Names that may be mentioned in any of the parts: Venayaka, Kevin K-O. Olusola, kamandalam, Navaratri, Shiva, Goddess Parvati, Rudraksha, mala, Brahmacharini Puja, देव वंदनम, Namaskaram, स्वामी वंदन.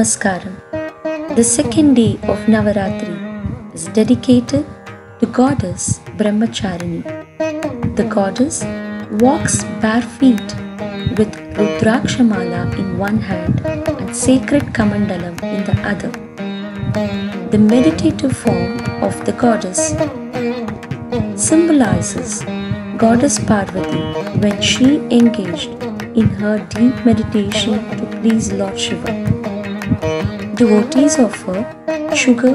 Namaskaram. The second day of Navaratri is dedicated to Goddess Brahmacharini. The goddess walks bare feet with Rudraksha mala in one hand and sacred kamandalam in the other. The meditative form of the goddess symbolizes Goddess Parvati when she engaged in her deep meditation to please Lord Shiva. Devotees offer sugar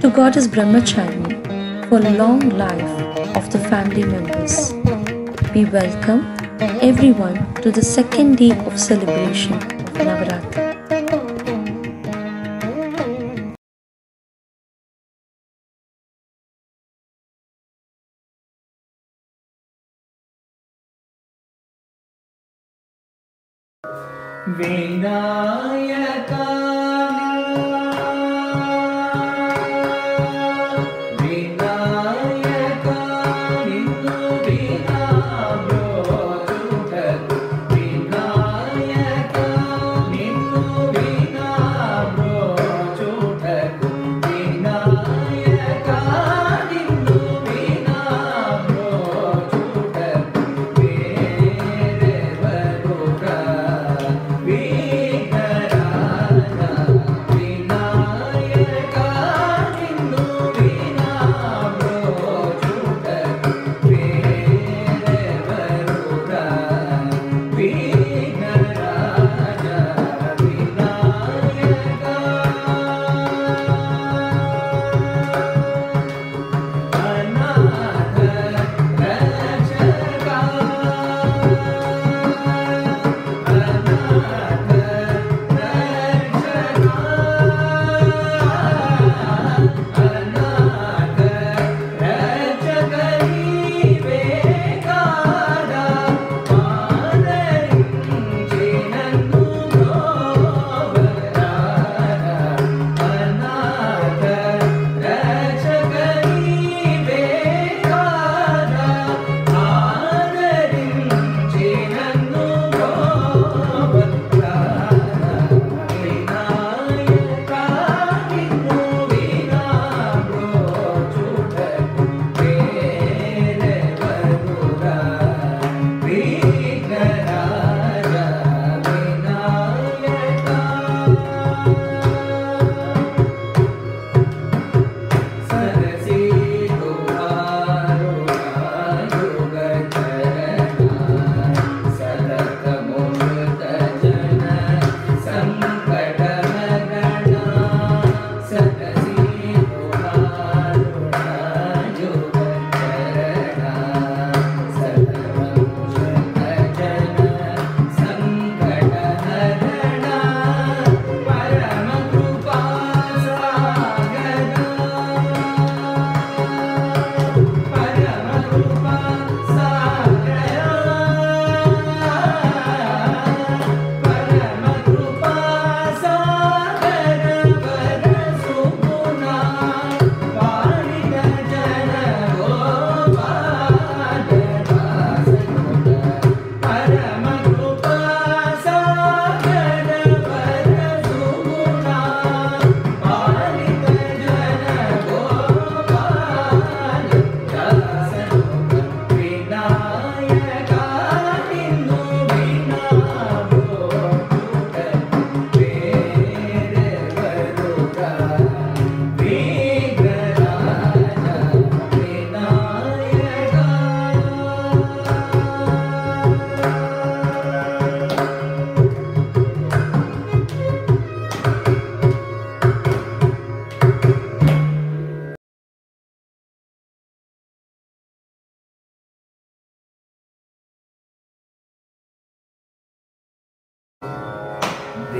to Goddess Brahmacharini for long life of the family members. We welcome everyone to the second day of celebration of Navaratri. Venayaka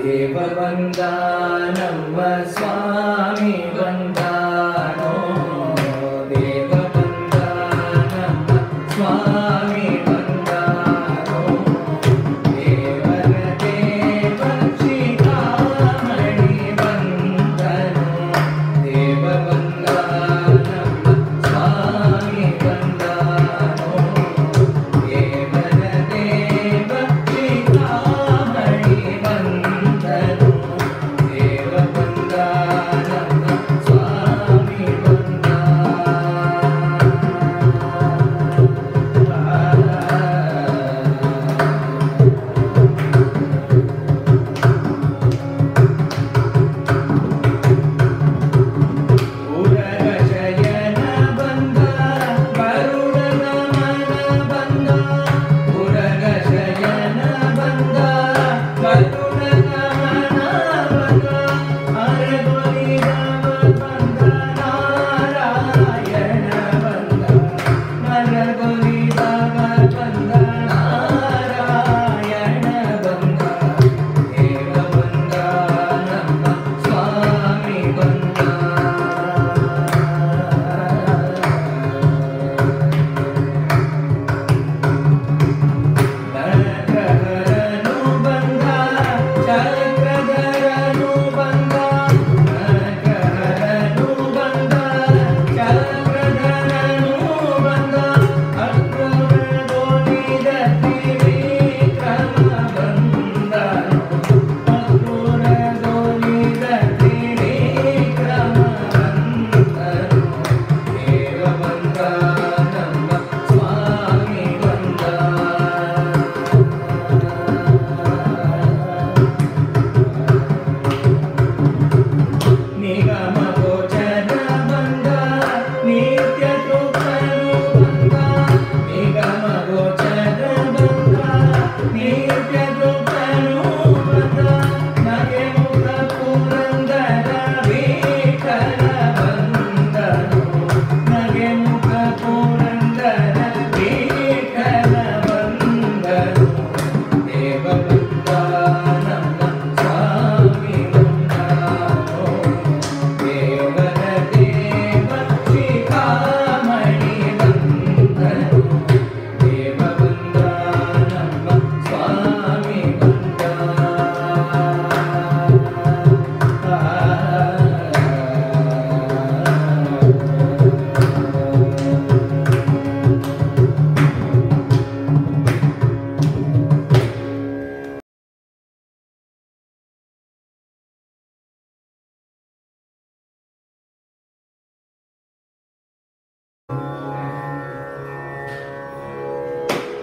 देव वंदनम स्वामी वंदन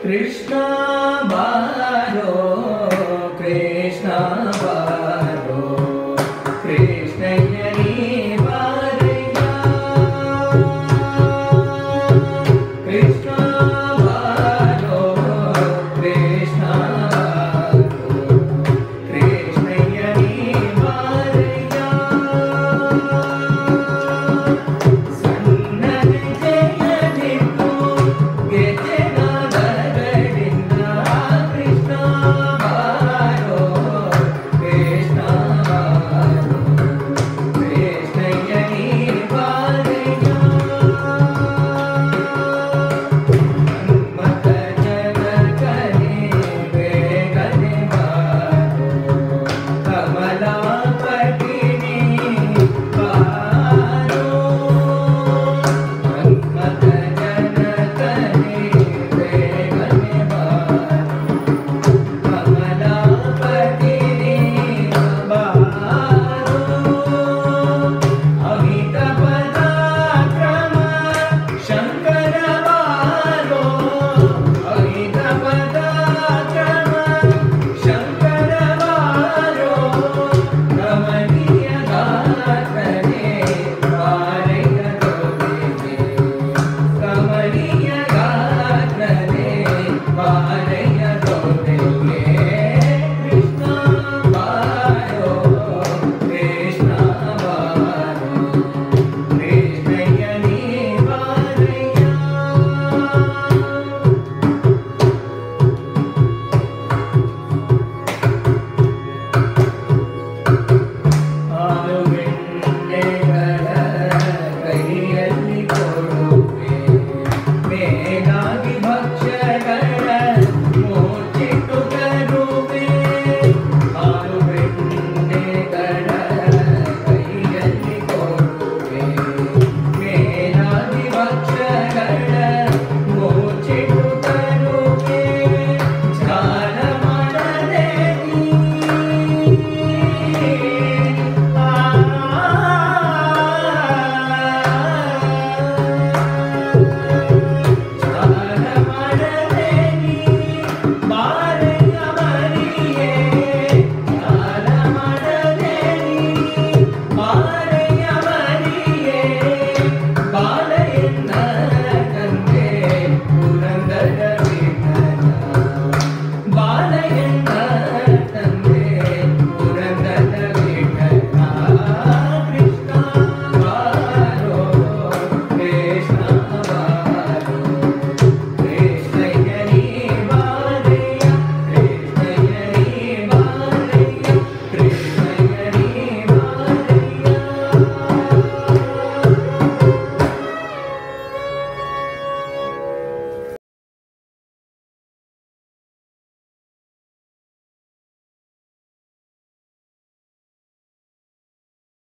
कृष्ण बारो